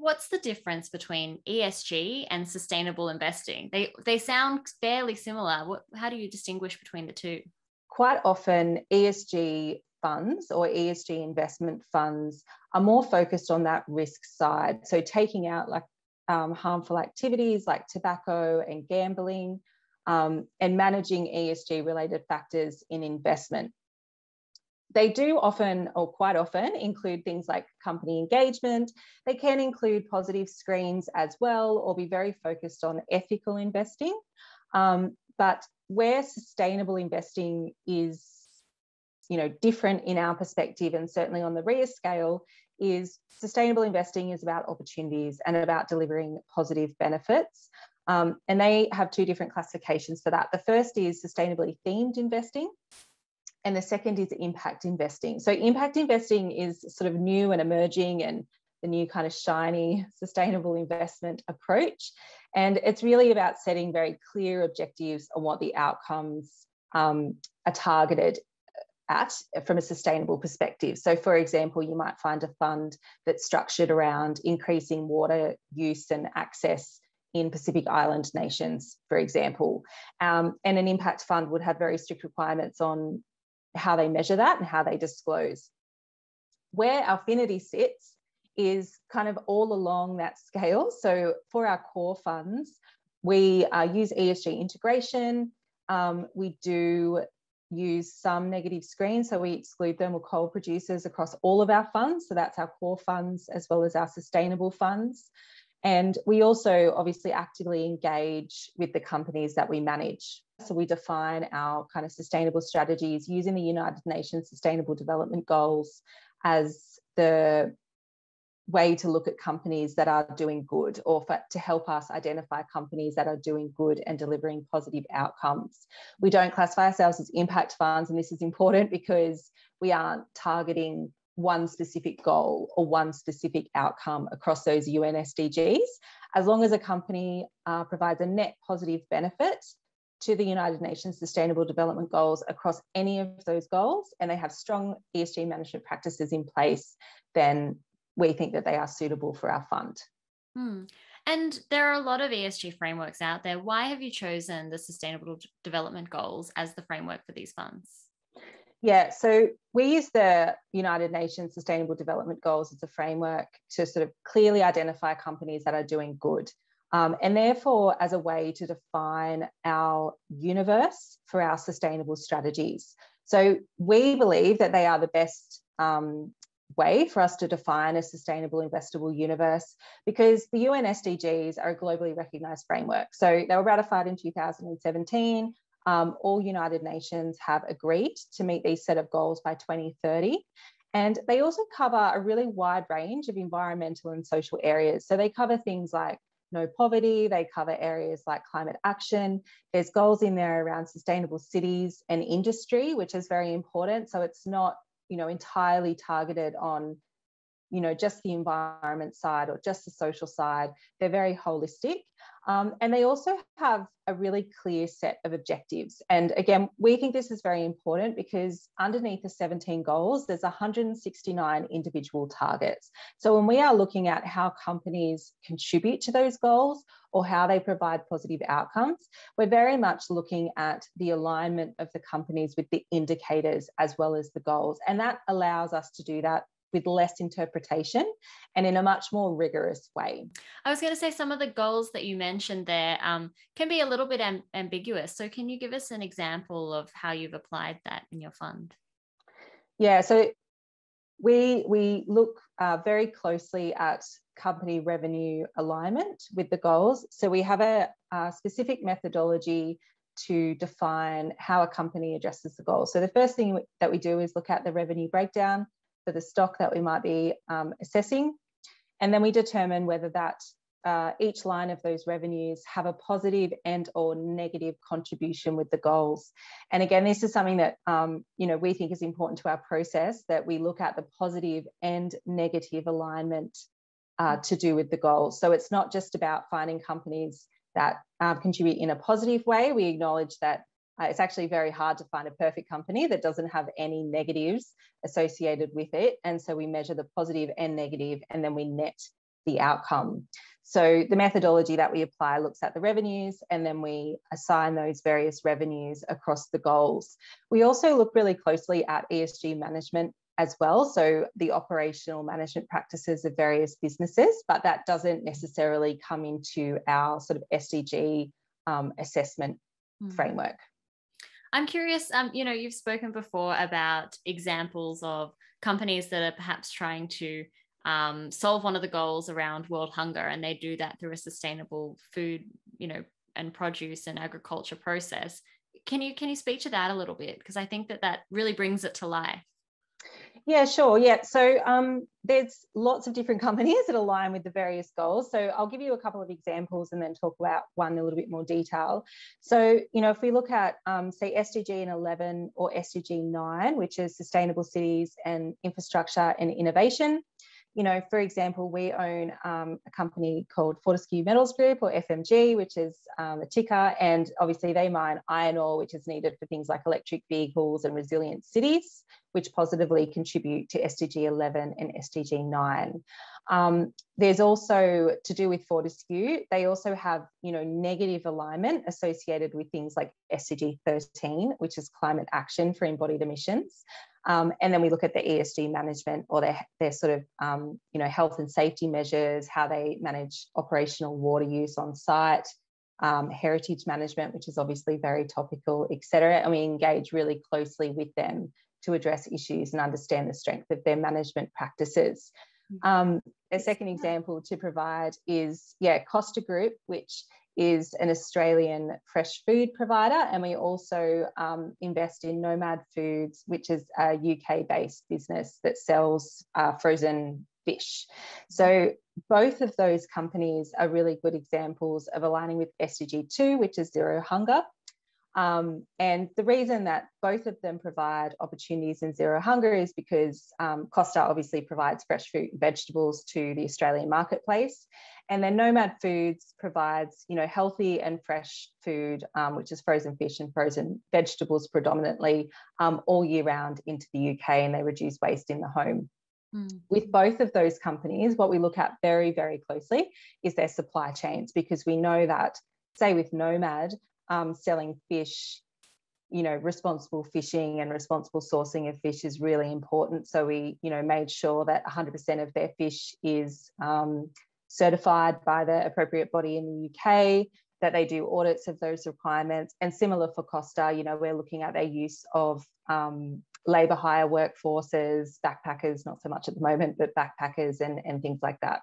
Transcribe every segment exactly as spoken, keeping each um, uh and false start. what's the difference between E S G and sustainable investing? They they sound fairly similar. What, how do you distinguish between the two? Quite often, E S G funds or E S G investment funds are more focused on that risk side. So taking out like um, harmful activities like tobacco and gambling, um, and managing E S G related factors in investment. They do often, or quite often, include things like company engagement. They can include positive screens as well, or be very focused on ethical investing. Um, but where sustainable investing is, you know, different in our perspective, and certainly on the R E A scale, is sustainable investing is about opportunities and about delivering positive benefits. Um, and they have two different classifications for that. The first is sustainably themed investing, and the second is impact investing. So impact investing is sort of new and emerging and the new kind of shiny sustainable investment approach. And it's really about setting very clear objectives on what the outcomes um, are targeted at from a sustainable perspective. So for example, you might find a fund that's structured around increasing water use and access in Pacific Island nations, for example. Um, and an impact fund would have very strict requirements on how they measure that and how they disclose. Where Alphinity sits is kind of all along that scale. So for our core funds, we uh, use E S G integration. Um, we do use some negative screens, so we exclude thermal coal producers across all of our funds. So that's our core funds as well as our sustainable funds. And we also obviously actively engage with the companies that we manage. So we define our kind of sustainable strategies using the United Nations Sustainable Development Goals as the way to look at companies that are doing good, or for, to help us identify companies that are doing good and delivering positive outcomes. We don't classify ourselves as impact funds, and this is important because we aren't targeting one specific goal or one specific outcome across those U N S D Gs. As long as a company uh, provides a net positive benefit to the United Nations Sustainable Development Goals across any of those goals, and they have strong E S G management practices in place, then we think that they are suitable for our fund. Hmm. And there are a lot of E S G frameworks out there. Why have you chosen the Sustainable Development Goals as the framework for these funds? Yeah, so we use the United Nations Sustainable Development Goals as a framework to sort of clearly identify companies that are doing good, um, and therefore as a way to define our universe for our sustainable strategies. So we believe that they are the best um, way for us to define a sustainable investable universe, because the U N S D Gs are a globally recognised framework. So they were ratified in two thousand seventeen. Um, all United Nations have agreed to meet these set of goals by twenty thirty. And they also cover a really wide range of environmental and social areas. So they cover things like no poverty, they cover areas like climate action. There's goals in there around sustainable cities and industry, which is very important. So it's not, you know, entirely targeted on, you know, just the environment side or just the social side. They're very holistic. Um, and they also have a really clear set of objectives. And again, we think this is very important because underneath the seventeen goals, there's one hundred sixty-nine individual targets. So when we are looking at how companies contribute to those goals or how they provide positive outcomes, we're very much looking at the alignment of the companies with the indicators as well as the goals. And that allows us to do that with less interpretation and in a much more rigorous way. I was going to say some of the goals that you mentioned there um, can be a little bit am- ambiguous. So can you give us an example of how you've applied that in your fund? Yeah, so we, we look uh, very closely at company revenue alignment with the goals. So we have a, a specific methodology to define how a company addresses the goals. So the first thing that we do is look at the revenue breakdown for the stock that we might be um, assessing. And then we determine whether that uh, each line of those revenues have a positive and or negative contribution with the goals. And again, this is something that, um, you know, we think is important to our process, that we look at the positive and negative alignment uh, to do with the goals. So it's not just about finding companies that uh, contribute in a positive way. We acknowledge that Uh, it's actually very hard to find a perfect company that doesn't have any negatives associated with it. And so we measure the positive and negative, and then we net the outcome. So the methodology that we apply looks at the revenues, and then we assign those various revenues across the goals. We also look really closely at E S G management as well, so the operational management practices of various businesses, but that doesn't necessarily come into our sort of S D G um, assessment mm. framework. I'm curious, um, you know, you've spoken before about examples of companies that are perhaps trying to um, solve one of the goals around world hunger, and they do that through a sustainable food, you know, and produce and agriculture process. Can you, can you speak to that a little bit? Because I think that that really brings it to life. Yeah, sure. Yeah. So um, there's lots of different companies that align with the various goals. So I'll give you a couple of examples and then talk about one in a little bit more detail. So, you know, if we look at, um, say, S D G eleven or S D G nine, which is sustainable cities and infrastructure and innovation, you know, for example, we own um, a company called Fortescue Metals Group, or F M G, which is um, a ticker, and obviously they mine iron ore, which is needed for things like electric vehicles and resilient cities, which positively contribute to S D G eleven and S D G nine. Um, there's also, to do with Fortescue, they also have, you know, negative alignment associated with things like S D G thirteen, which is climate action for embodied emissions. Um, and then we look at the E S G management, or their, their sort of, um, you know, health and safety measures, how they manage operational water use on site, um, heritage management, which is obviously very topical, et cetera. And we engage really closely with them to address issues and understand the strength of their management practices. Um, a second example to provide is, yeah, Costa Group, which is an Australian fresh food provider, and we also um, invest in Nomad Foods, which is a U K-based business that sells uh, frozen fish. So both of those companies are really good examples of aligning with S D G two, which is zero hunger. Um, and the reason that both of them provide opportunities in zero hunger is because um, Costa obviously provides fresh fruit and vegetables to the Australian marketplace, and then Nomad Foods provides, you know, healthy and fresh food, um, which is frozen fish and frozen vegetables predominantly, um, all year round into the U K, and they reduce waste in the home. Mm. With both of those companies, what we look at very, very closely is their supply chains, because we know that, say with Nomad, Um, selling fish, you know, responsible fishing and responsible sourcing of fish is really important. So we, you know, made sure that one hundred percent of their fish is um, certified by the appropriate body in the U K, that they do audits of those requirements. And similar for Costa, you know, we're looking at their use of um, labour hire workforces, backpackers, not so much at the moment, but backpackers and, and things like that.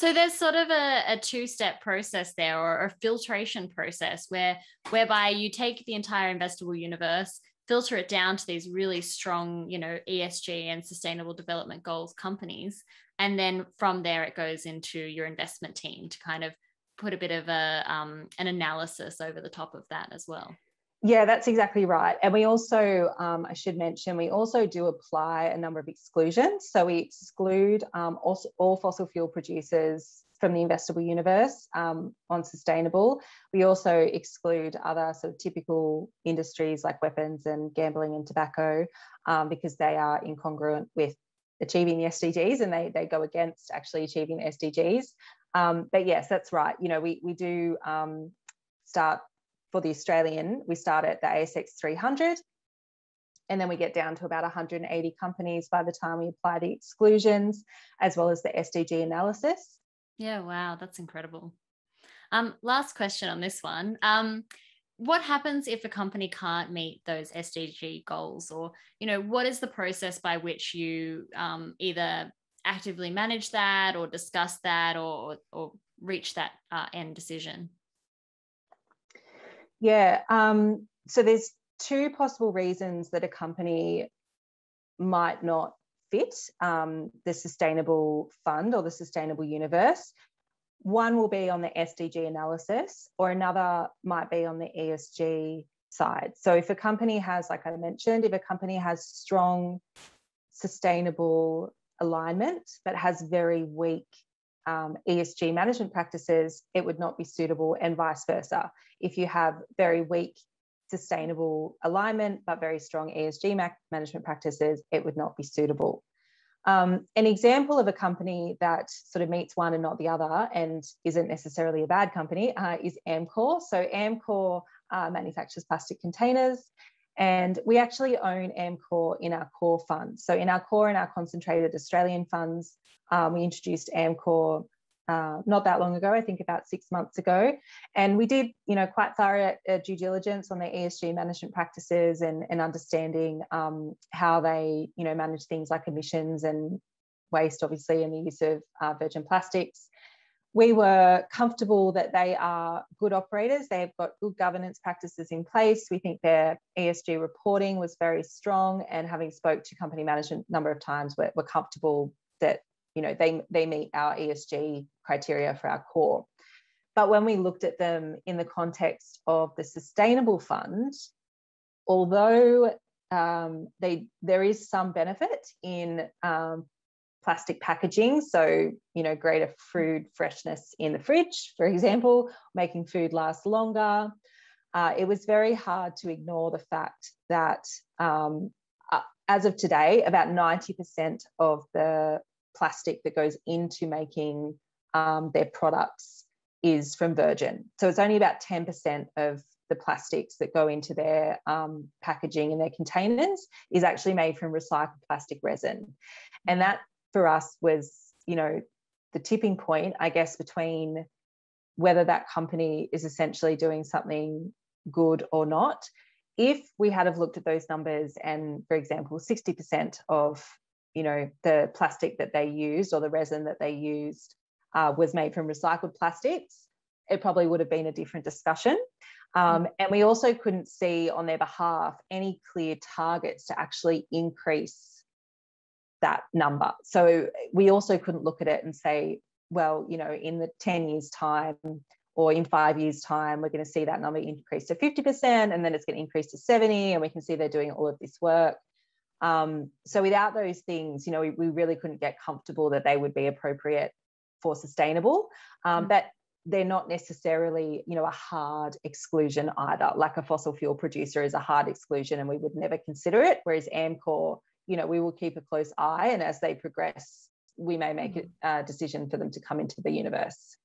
So there's sort of a, a two-step process there, or a filtration process, where whereby you take the entire investable universe, filter it down to these really strong, you know, E S G and sustainable development goals companies, and then from there it goes into your investment team to kind of put a bit of a um, an analysis over the top of that as well. Yeah, that's exactly right. And we also, um, I should mention, we also do apply a number of exclusions. So we exclude um, all, all fossil fuel producers from the investable universe um, on sustainable. We also exclude other sort of typical industries like weapons and gambling and tobacco, um, because they are incongruent with achieving the S D Gs, and they, they go against actually achieving the S D Gs. Um, but yes, that's right. You know, we, we do um, start... For the Australian, we start at the A S X three hundred, and then we get down to about one hundred eighty companies by the time we apply the exclusions, as well as the S D G analysis. Yeah, wow, that's incredible. Um, last question on this one. Um, what happens if a company can't meet those S D G goals? Or, you know, what is the process by which you um, either actively manage that or discuss that or, or reach that uh, end decision? Yeah, um, so there's two possible reasons that a company might not fit um, the sustainable fund or the sustainable universe. One will be on the S D G analysis, or another might be on the E S G side. So if a company has, like I mentioned, if a company has strong sustainable alignment but has very weak Um, E S G management practices, it would not be suitable, and vice versa. If you have very weak sustainable alignment but very strong E S G management practices, it would not be suitable. Um, an example of a company that sort of meets one and not the other and isn't necessarily a bad company uh, is Amcor. So Amcor uh, manufactures plastic containers, and we actually own Amcor in our core fund. So in our core and our concentrated Australian funds, um, we introduced Amcor uh, not that long ago, I think about six months ago. And we did, you know, quite thorough uh, due diligence on their E S G management practices and, and understanding um, how they, you know, manage things like emissions and waste, obviously, and the use of uh, virgin plastics. We were comfortable that they are good operators. They've got good governance practices in place. We think their E S G reporting was very strong, and having spoke to company management a number of times, we're, we're comfortable that, you know, they, they meet our E S G criteria for our core. But when we looked at them in the context of the sustainable fund, although um, they, there is some benefit in um, plastic packaging, so, you know, greater food freshness in the fridge, for example, making food last longer, uh, it was very hard to ignore the fact that um, uh, as of today, about ninety percent of the plastic that goes into making um, their products is from virgin. So it's only about ten percent of the plastics that go into their um, packaging and their containers is actually made from recycled plastic resin. And that for us was, you know, the tipping point, I guess, between whether that company is essentially doing something good or not. If we had have looked at those numbers and, for example, sixty percent of, you know, the plastic that they used or the resin that they used uh, was made from recycled plastics, it probably would have been a different discussion. Um, and we also couldn't see on their behalf any clear targets to actually increase that number. So we also couldn't look at it and say, well, you know, in the ten years time or in five years time, we're going to see that number increase to fifty percent, and then it's going to increase to seventy, and we can see they're doing all of this work. Um, so without those things, you know, we, we really couldn't get comfortable that they would be appropriate for sustainable, um, but they're not necessarily, you know, a hard exclusion either. Like a fossil fuel producer is a hard exclusion and we would never consider it, whereas Amcor, you know, we will keep a close eye, and as they progress, we may make a decision for them to come into the universe.